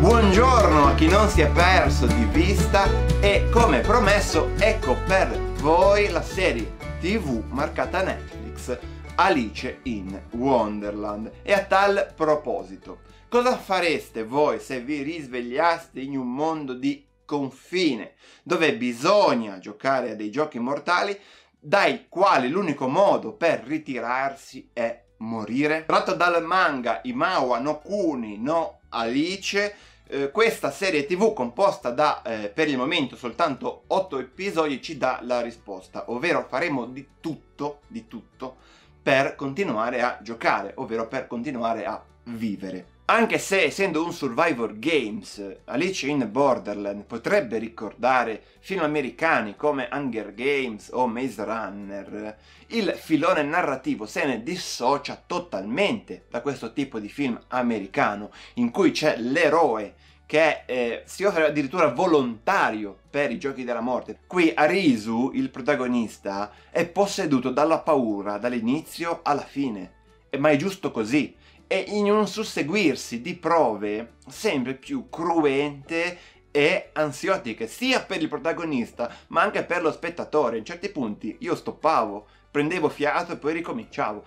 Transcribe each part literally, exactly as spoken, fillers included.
buongiorno a chi non si è perso di vista e, come promesso, ecco per voi la serie tivù marcata Netflix Alice in Wonderland. E a tal proposito, cosa fareste voi se vi risvegliaste in un mondo di confine, dove bisogna giocare a dei giochi mortali dai quali l'unico modo per ritirarsi è morire? Tratto dal manga Imawa no Kuni no Alice, eh, questa serie tivù composta da eh, per il momento soltanto otto episodi ci dà la risposta, ovvero faremo di tutto, di tutto per continuare a giocare, ovvero per continuare a vivere. Anche se, essendo un survivor games, Alice in Borderland potrebbe ricordare film americani come Hunger Games o Maze Runner, il filone narrativo se ne dissocia totalmente da questo tipo di film americano, in cui c'è l'eroe che eh, si offre addirittura volontario per i giochi della morte. Qui Arisu, il protagonista, è posseduto dalla paura dall'inizio alla fine, ma è giusto così. E in un susseguirsi di prove sempre più cruente e ansiotiche, sia per il protagonista ma anche per lo spettatore. In certi punti io stoppavo, prendevo fiato e poi ricominciavo,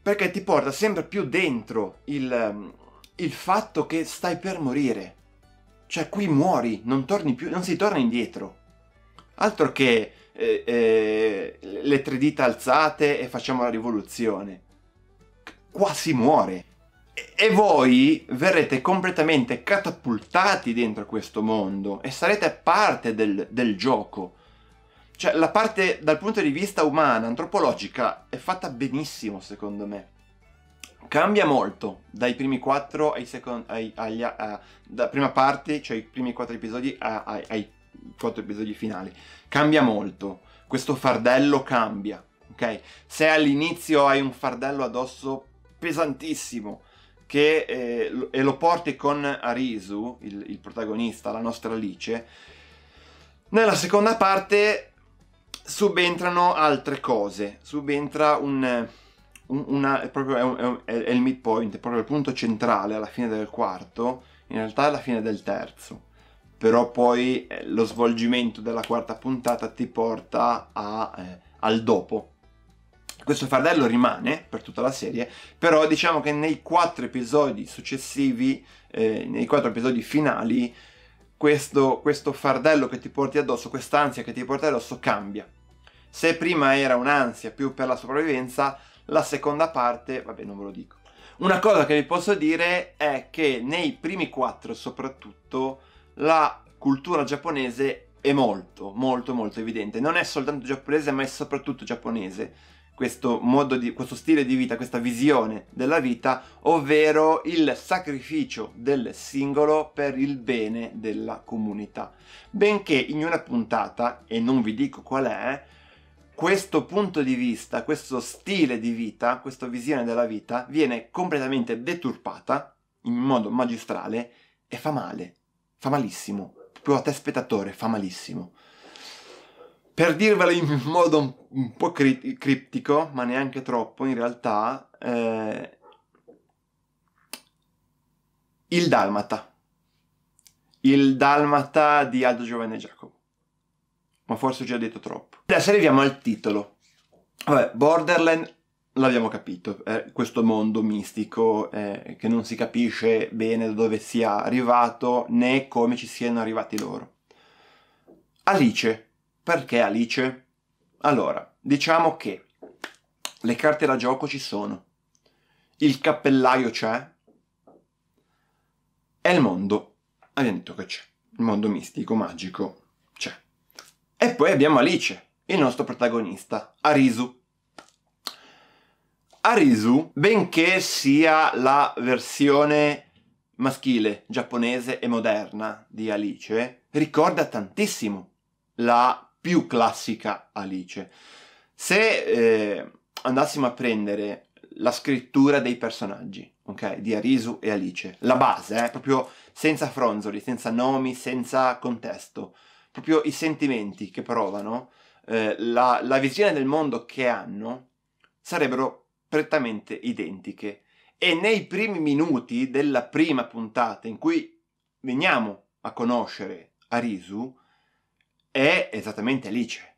perché ti porta sempre più dentro il, il fatto che stai per morire. Cioè, qui muori, non torni più, non si torna indietro. Altro che eh, eh, le tre dita alzate e facciamo la rivoluzione. Qua si muore e voi verrete completamente catapultati dentro questo mondo e sarete parte del, del gioco. Cioè, la parte dal punto di vista umana, antropologica, è fatta benissimo, secondo me. Cambia molto dai primi quattro ai secondi, ai, agli, a, da prima parte, cioè i primi quattro episodi a, ai, ai quattro episodi finali. Cambia molto, questo fardello cambia, ok? Se all'inizio hai un fardello addosso pesantissimo, che, eh, e lo porti con Arisu, il, il protagonista, la nostra Alice, nella seconda parte subentrano altre cose, subentra un, un una, proprio è, un, è, è il midpoint, è proprio il punto centrale alla fine del quarto, in realtà alla fine del terzo, però poi eh, lo svolgimento della quarta puntata ti porta a, eh, al dopo. Questo fardello rimane per tutta la serie, però diciamo che nei quattro episodi successivi, eh, nei quattro episodi finali, questo, questo fardello che ti porti addosso, quest'ansia che ti porti addosso cambia. Se prima era un'ansia più per la sopravvivenza, la seconda parte, vabbè, non ve lo dico. Una cosa che vi posso dire è che nei primi quattro soprattutto la cultura giapponese è molto, molto, molto evidente. Non è soltanto giapponese, ma è soprattutto giapponese. Questo modo di, questo stile di vita, questa visione della vita, ovvero il sacrificio del singolo per il bene della comunità. Benché in una puntata, e non vi dico qual è, questo punto di vista, questo stile di vita, questa visione della vita viene completamente deturpata in modo magistrale e fa male, fa malissimo, proprio a te spettatore fa malissimo. Per dirvelo in modo un po' criptico, ma neanche troppo in realtà, eh, il Dalmata. Il Dalmata di Aldo Giovanni e Giacomo. Ma forse ho già detto troppo. Adesso arriviamo al titolo. Vabbè, Borderland l'abbiamo capito, eh, questo mondo mistico eh, che non si capisce bene da dove sia arrivato né come ci siano arrivati loro. Alice. Perché Alice? Allora, diciamo che le carte da gioco ci sono, il cappellaio c'è, e il mondo, abbiamo detto che c'è, il mondo mistico, magico, c'è. E poi abbiamo Alice, il nostro protagonista, Arisu. Arisu, benché sia la versione maschile, giapponese e moderna di Alice, ricorda tantissimo la più classica Alice. Se eh, andassimo a prendere la scrittura dei personaggi, ok, di Arisu e Alice, la base, eh, proprio senza fronzoli, senza nomi, senza contesto, proprio i sentimenti che provano, eh, la, la visione del mondo che hanno, sarebbero prettamente identiche. E nei primi minuti della prima puntata in cui veniamo a conoscere Arisu è esattamente Alice,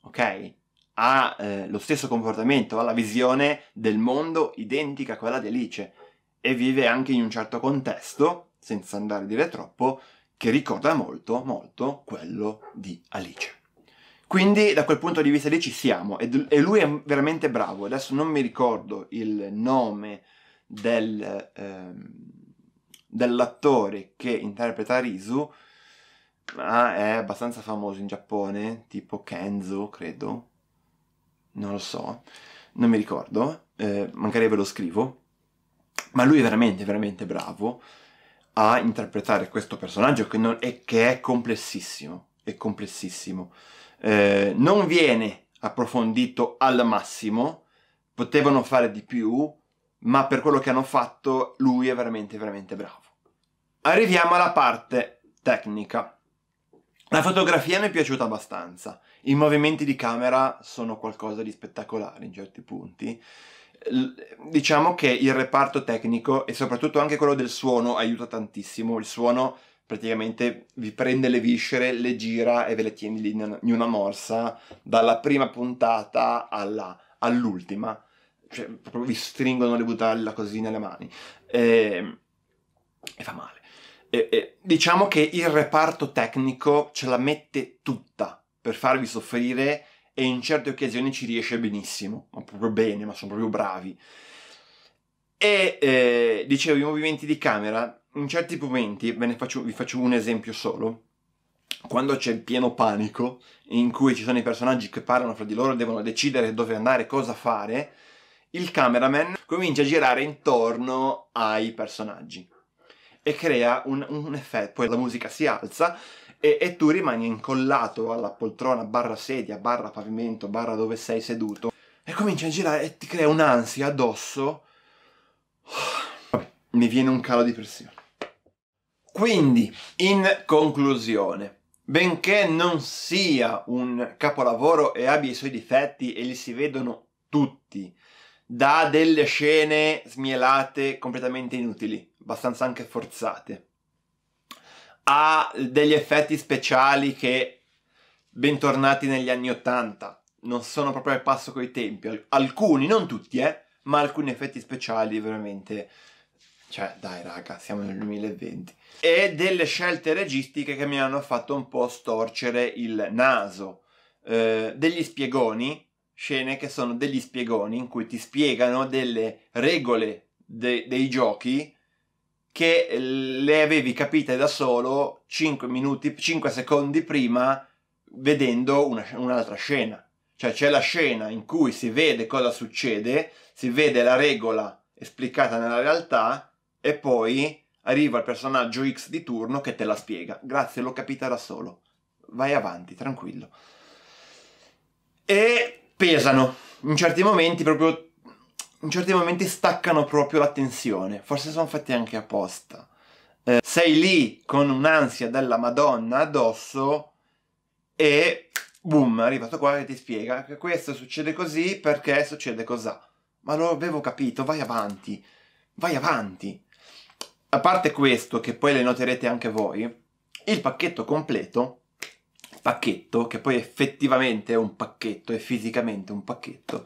ok? Ha eh, lo stesso comportamento, ha la visione del mondo identica a quella di Alice e vive anche in un certo contesto, senza andare a dire troppo, che ricorda molto, molto quello di Alice. Quindi da quel punto di vista lì ci siamo, e lui è veramente bravo. Adesso non mi ricordo il nome del, ehm, dell'attore che interpreta Arisu, ma è abbastanza famoso in Giappone, tipo Kenzo, credo, non lo so, non mi ricordo, eh, magari ve lo scrivo, ma lui è veramente, veramente bravo a interpretare questo personaggio che, non, è, che è complessissimo, è complessissimo. Eh, non viene approfondito al massimo, potevano fare di più, ma per quello che hanno fatto lui è veramente veramente bravo. Arriviamo alla parte tecnica. La fotografia mi è piaciuta abbastanza, i movimenti di camera sono qualcosa di spettacolare in certi punti. L- diciamo che il reparto tecnico e soprattutto anche quello del suono aiuta tantissimo. Il suono praticamente vi prende le viscere, le gira e ve le tiene in una morsa dalla prima puntata all'ultima, cioè proprio vi stringono le butella così nelle mani e, e fa male e, e, diciamo che il reparto tecnico ce la mette tutta per farvi soffrire e in certe occasioni ci riesce benissimo, ma proprio bene, ma sono proprio bravi. E eh, dicevo, i movimenti di camera in certi momenti, ve ne faccio, vi faccio un esempio solo, quando c'è il pieno panico, in cui ci sono i personaggi che parlano fra di loro, devono decidere dove andare, cosa fare, il cameraman comincia a girare intorno ai personaggi e crea un, un effetto, poi la musica si alza e, e tu rimani incollato alla poltrona, barra sedia, barra pavimento, barra dove sei seduto e comincia a girare e ti crea un'ansia addosso, mi viene un calo di pressione. Quindi, in conclusione, benché non sia un capolavoro e abbia i suoi difetti e li si vedono tutti, da delle scene smielate completamente inutili, abbastanza anche forzate, ha degli effetti speciali che, bentornati negli anni ottanta, non sono proprio al passo coi tempi, alcuni, non tutti, eh, ma alcuni effetti speciali veramente... Cioè, dai raga, siamo nel duemilaventi. E delle scelte registiche che mi hanno fatto un po' storcere il naso. Eh, degli spiegoni, scene che sono degli spiegoni in cui ti spiegano delle regole de- dei giochi che le avevi capite da solo cinque minuti, cinque secondi prima vedendo una, un'altra scena. Cioè c'è la scena in cui si vede cosa succede, si vede la regola esplicata nella realtà, e poi arriva il personaggio X di turno che te la spiega. Grazie, l'ho capita da solo. Vai avanti, tranquillo. E pesano. In certi momenti proprio... In certi momenti staccano proprio l'attenzione. Forse sono fatti anche apposta. Eh, sei lì con un'ansia della Madonna addosso e... Boom, è arrivato qua che ti spiega che questo succede così perché succede così. Ma lo avevo capito, vai avanti. Vai avanti. A parte questo, che poi le noterete anche voi, il pacchetto completo, pacchetto che poi effettivamente è un pacchetto, è fisicamente un pacchetto,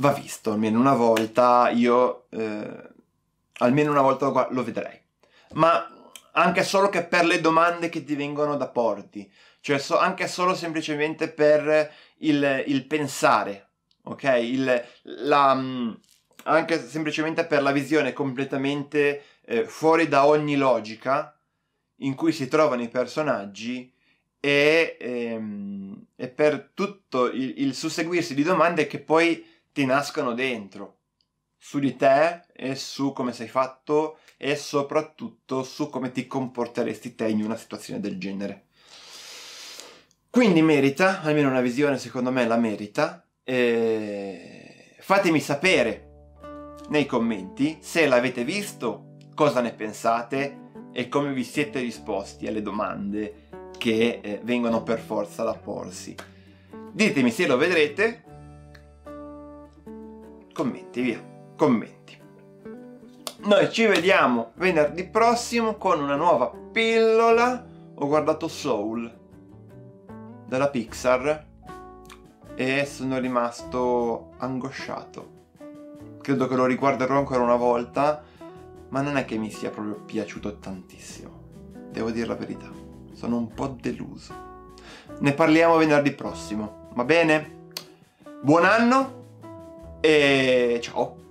va visto, almeno una volta io, eh, almeno una volta lo vedrei. Ma anche solo che per le domande che ti vengono da porti, cioè so, anche solo semplicemente per il, il pensare, ok? Il, la... anche semplicemente per la visione completamente eh, fuori da ogni logica in cui si trovano i personaggi e, ehm, e per tutto il, il susseguirsi di domande che poi ti nascono dentro, su di te e su come sei fatto e soprattutto su come ti comporteresti te in una situazione del genere. Quindi merita, almeno una visione secondo me la merita. E... fatemi sapere nei commenti se l'avete visto, cosa ne pensate e come vi siete risposti alle domande che eh, vengono per forza da porsi. Ditemi se lo vedrete, commenti via, commenti. Noi ci vediamo venerdì prossimo con una nuova pillola. Ho guardato Soul della Pixar e sono rimasto angosciato. Credo che lo riguarderò ancora una volta, ma non è che mi sia proprio piaciuto tantissimo. Devo dire la verità, sono un po' deluso. Ne parliamo venerdì prossimo, va bene? Buon anno e ciao!